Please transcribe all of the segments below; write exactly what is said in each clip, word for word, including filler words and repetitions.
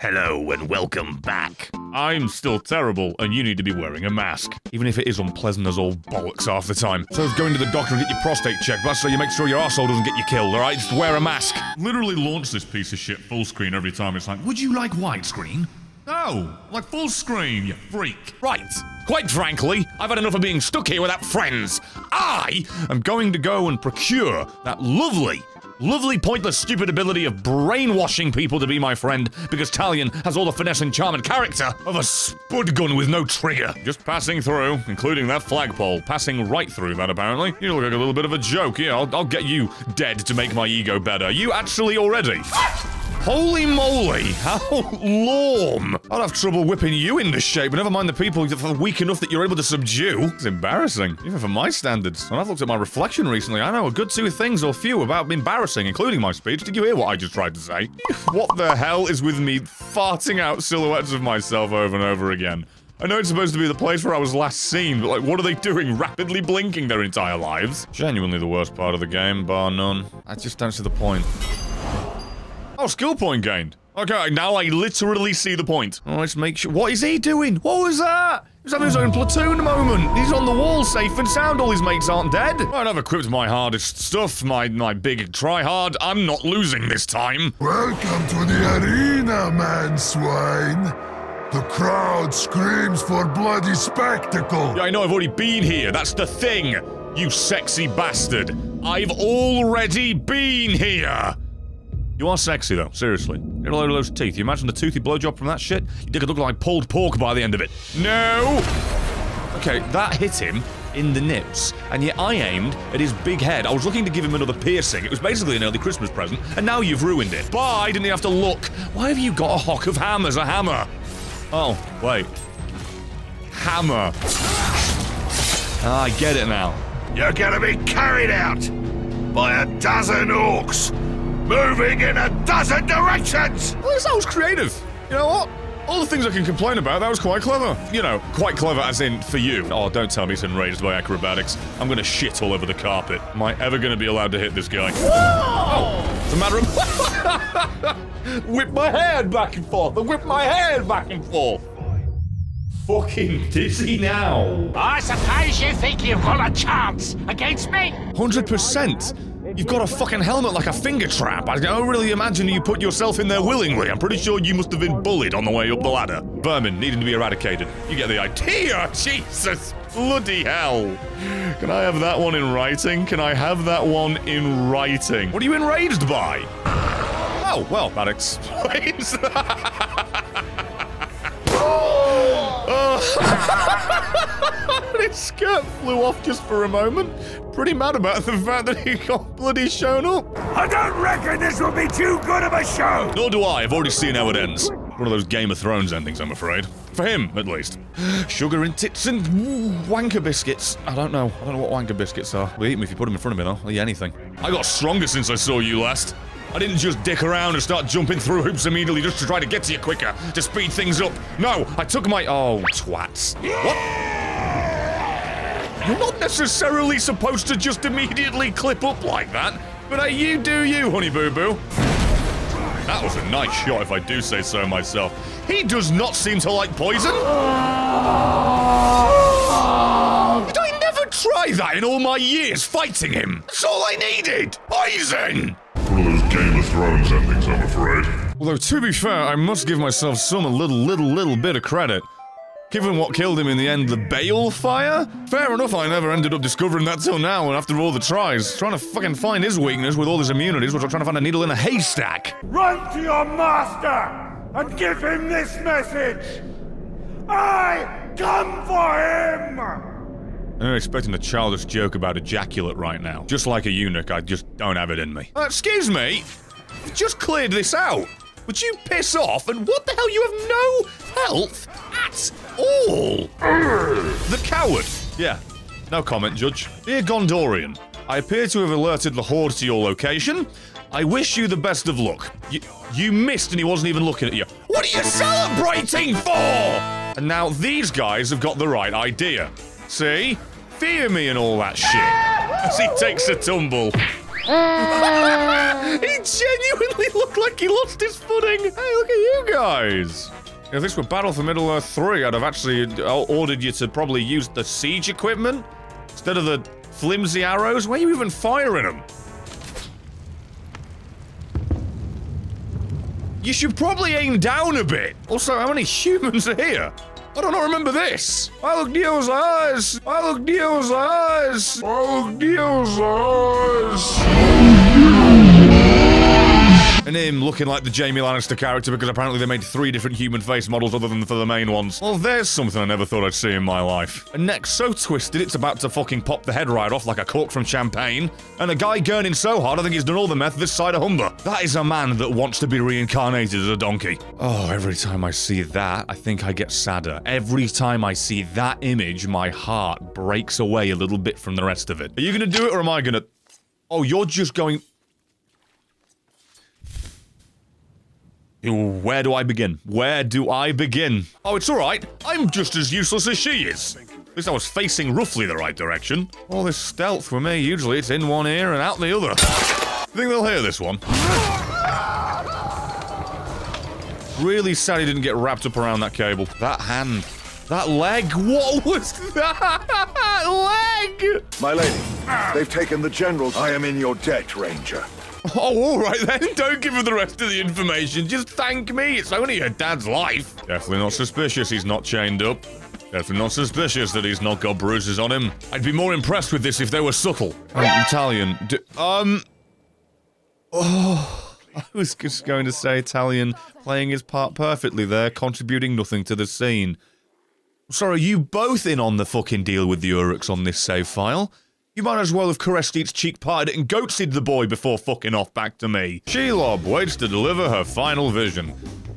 Hello and welcome back. I'm still terrible, and you need to be wearing a mask. Even if it is unpleasant as all bollocks half the time. So is going to the doctor and get your prostate checked, but that's so you make sure your arsehole doesn't get you killed, alright? Just wear a mask. Literally launch this piece of shit full screen every time. It's like, would you like widescreen? No, like full screen, you freak. Right. Quite frankly, I've had enough of being stuck here without friends. I am going to go and procure that lovely, lovely pointless stupid ability of brainwashing people to be my friend, because Talion has all the finesse and charm and character of a spud gun with no trigger. Just passing through, including that flagpole. Passing right through that, apparently. You look like a little bit of a joke. Yeah, I'll, I'll get you dead to make my ego better. You actually already. Holy moly! How lorm! I'd have trouble whipping you into shape, but never mind the people that are weak enough that you're able to subdue. It's embarrassing, even for my standards. When I've looked at my reflection recently, I know a good two things or few about embarrassing, including my speech. Did you hear what I just tried to say? What the hell is with me farting out silhouettes of myself over and over again? I know it's supposed to be the place where I was last seen, but like, what are they doing? Rapidly blinking their entire lives? Genuinely the worst part of the game, bar none. I just don't see the point. Oh, skill point gained. Okay, now I literally see the point. Oh, let's make sure. What is he doing? What was that? He was having his own platoon moment. He's on the wall, safe and sound. All his mates aren't dead. Right, I've equipped my hardest stuff, my my big try-hard. I'm not losing this time. Welcome to the arena, man swine. The crowd screams for bloody spectacle. Yeah, I know, I've already been here. That's the thing, you sexy bastard. I've already been here. You are sexy, though. Seriously. Get a load of those teeth. You imagine the toothy blowjob from that shit? You could look like pulled pork by the end of it. No! Okay, that hit him in the nips, and yet I aimed at his big head. I was looking to give him another piercing. It was basically an early Christmas present, and now you've ruined it. Bye! Didn't you have to look? Why have you got a hock of ham as a hammer? Oh, wait. Hammer. Ah, I get it now. You're gonna be carried out by a dozen orcs. Moving in a dozen directions! Well, that was creative. You know what? All the things I can complain about, that was quite clever. You know, quite clever as in for you. Oh, don't tell me he's enraged by acrobatics. I'm gonna shit all over the carpet. Am I ever gonna be allowed to hit this guy? Whoa! Oh, it's a matter of... whip my head back and forth. I whip my head back and forth. Fucking dizzy now. I suppose you think you've got a chance against me? one hundred percent. You've got a fucking helmet like a finger trap. I don't really imagine you put yourself in there willingly. I'm pretty sure you must have been bullied on the way up the ladder. Vermin needing to be eradicated. You get the idea? Jesus bloody hell. Can I have that one in writing? Can I have that one in writing? What are you enraged by? Oh, well, that explains that. Oh. His skirt flew off just for a moment. Pretty mad about the fact that he got bloody shown up. I don't reckon this will be too good of a show! Nor do I. I've already seen how it ends. One of those Game of Thrones endings, I'm afraid. For him, at least. Sugar and tits and wanker biscuits. I don't know. I don't know what wanker biscuits are. We'll eat them if you put them in front of me, though. I'll eat anything. I got stronger since I saw you last. I didn't just dick around and start jumping through hoops immediately just to try to get to you quicker, to speed things up. No, I took my... Oh, twats. What? You're not necessarily supposed to just immediately clip up like that, but hey, you do you, honey boo-boo. That was a nice shot, if I do say so myself. He does not seem to like poison. Did I never try that in all my years fighting him? That's all I needed. Poison! One of those Game of Thrones endings, I'm afraid. Although, to be fair, I must give myself some a little, little, little bit of credit. Given what killed him in the end, the bale fire? Fair enough, I never ended up discovering that till now, and after all the tries. Trying to fucking find his weakness with all his immunities, which I'm trying to find a needle in a haystack. Run to your master and give him this message. I come for him! I'm expecting a childish joke about ejaculate right now. Just like a eunuch, I just don't have it in me. Uh, excuse me? You've just cleared this out. Would you piss off? And what the hell? You have no health at all. The coward. Yeah. No comment, Judge. Dear Gondorian, I appear to have alerted the Horde to your location. I wish you the best of luck. You, you missed and he wasn't even looking at you. What are you celebrating for? And now these guys have got the right idea. See? Fear me and all that shit. As he takes a tumble. Uh... He genuinely looked like he lost his footing. Hey, look at you guys. If this were Battle for Middle Earth three, I'd have actually ordered you to probably use the siege equipment instead of the flimsy arrows. Why are you even firing them? You should probably aim down a bit. Also, how many humans are here? I don't know, remember this. I look deals eyes. I look deals eyes. I look deals eyes. And him looking like the Jamie Lannister character because apparently they made three different human face models other than for the main ones. Well, there's something I never thought I'd see in my life. A neck so twisted it's about to fucking pop the head right off like a cork from champagne. And a guy gurning so hard I think he's done all the meth this side of Humber. That is a man that wants to be reincarnated as a donkey. Oh, every time I see that, I think I get sadder. Every time I see that image, my heart breaks away a little bit from the rest of it. Are you gonna do it or am I gonna... Oh, you're just going... Where do I begin? Where do I begin? Oh, it's all right. I'm just as useless as she is. At least I was facing roughly the right direction. All this stealth for me, usually it's in one ear and out the other. Think they'll hear this one? Really sad he didn't get wrapped up around that cable. That hand. That leg. What was that leg? My lady, they've taken the generals. I am in your debt, Ranger. Oh, all right then. Don't give her the rest of the information. Just thank me. It's only her dad's life. Definitely not suspicious he's not chained up. Definitely not suspicious that he's not got bruises on him. I'd be more impressed with this if they were subtle. Um, Italian. Do, um... Oh, I was just going to say Italian playing his part perfectly there, contributing nothing to the scene. Sorry, are you both in on the fucking deal with the Uruks on this save file? You might as well have caressed each cheek, parted it, and goatsied the boy before fucking off back to me. She-lob waits to deliver her final vision.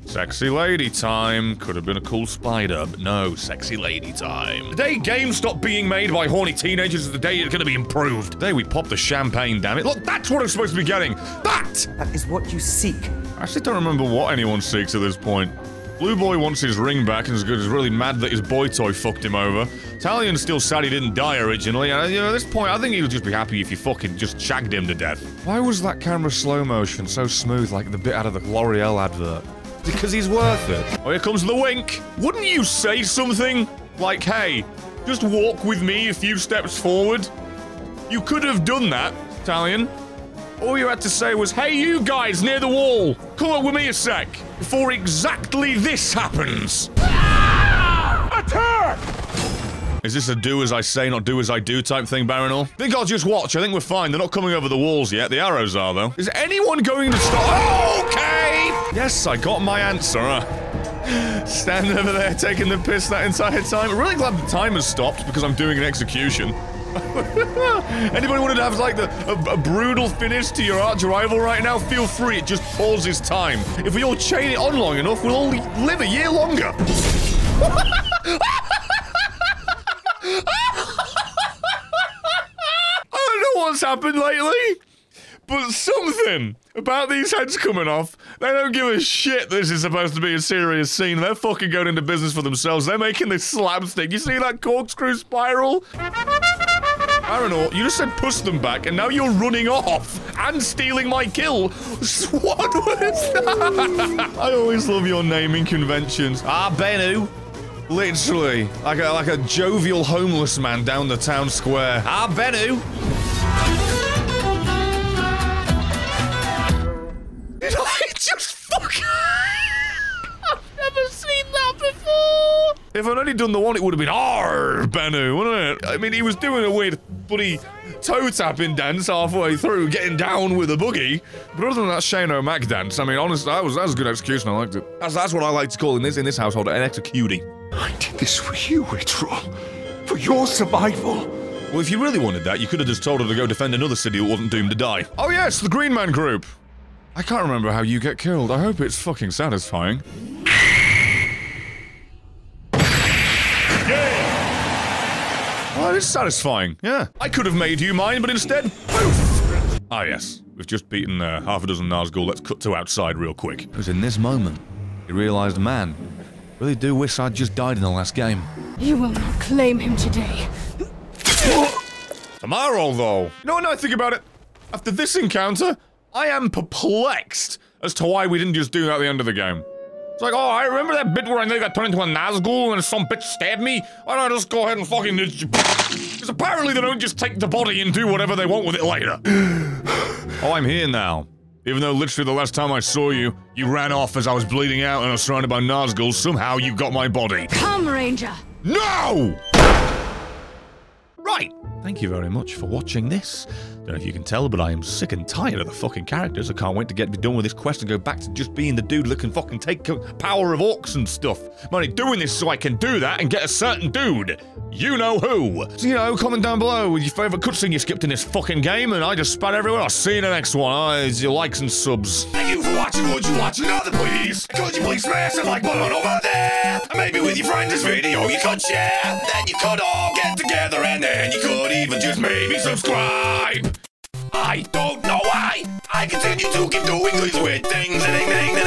Sexy lady time. Could have been a cool spider, but no, sexy lady time. The day games stop being made by horny teenagers is the day it's gonna be improved. The day we pop the champagne, damn it. Look, that's what I'm supposed to be getting. That! That is what you seek. I actually don't remember what anyone seeks at this point. Blue boy wants his ring back and is really mad that his boy toy fucked him over. Talion's still sad he didn't die originally, and you know, at this point I think he would just be happy if you fucking just shagged him to death. Why was that camera slow motion so smooth like the bit out of the L'Oreal advert? Because he's worth it. Oh, here comes the wink. Wouldn't you say something? Like, hey, just walk with me a few steps forward? You could have done that, Talion. All you had to say was, hey, you guys near the wall, come up with me a sec, before exactly this happens. Ah! Attack! Is this a do as I say, not do as I do type thing, Baronel? I think I'll just watch. I think we're fine. They're not coming over the walls yet. The arrows are, though. Is anyone going to stop? Okay! Yes, I got my answer. Huh? Standing over there taking the piss that entire time. I'm really glad the timer's stopped because I'm doing an execution. Anybody want to have like the, a, a brutal finish to your arch rival right now? Feel free, it just pauses time. If we all chain it on long enough, we'll all live a year longer. I don't know what's happened lately, but something about these heads coming off, they don't give a shit this is supposed to be a serious scene. They're fucking going into business for themselves. They're making this slapstick. You see that corkscrew spiral? Baronel, you just said push them back, and now you're running off and stealing my kill. What was that? I always love your naming conventions. Ar-Bênu. Literally, like a, like a jovial homeless man down the town square. Ar-Bênu. Did I just fuck? I've never seen that before. If I'd only done the one, it would have been Ar-Bênu, wouldn't it? I mean, he was doing a weird bloody toe-tapping dance halfway through, getting down with a boogie. But other than that Shano Mac dance, I mean, honestly, that was, that was a good execution. I liked it. That's, that's what I like to call in this in this household, an executing. I did this for you, Itra. For your survival. Well, if you really wanted that, you could have just told her to go defend another city that wasn't doomed to die. Oh, yes, the Green Man Group. I can't remember how you get killed. I hope it's fucking satisfying. Oh, it is satisfying, yeah. I could have made you mine, but instead, poof! Ah, yes. We've just beaten uh, half a dozen Nazgul. Let's cut to outside real quick. It was in this moment he realized, man, really do wish I'd just died in the last game. You will not claim him today. Tomorrow, though. You know what I think about it? After this encounter, I am perplexed as to why we didn't just do that at the end of the game. It's like, oh, I remember that bit where I nearly got turned into a Nazgul and some bitch stabbed me? Why don't I just go ahead and fucking... Because apparently they don't just take the body and do whatever they want with it later. Oh, I'm here now. Even though literally the last time I saw you, you ran off as I was bleeding out and I was surrounded by Nazgul, somehow you got my body. Come, Ranger! No! Right, thank you very much for watching this. Don't know if you can tell, but I am sick and tired of the fucking characters. I can't wait to get done with this quest and go back to just being the dude that can fucking take power of orcs and stuff. I'm only doing this so I can do that and get a certain dude. You know who. So, you know, comment down below with your favourite cutscene you skipped in this fucking game, and I just spat everywhere. I'll see you in the next one. Oh, it's your likes and subs. Thank you for watching. Would you watch another, please? Could you please smash the like button over there? And maybe with your friends this video you could share. Then you could all get together and then you could even just maybe subscribe. I don't know why I continue to keep doing these weird things.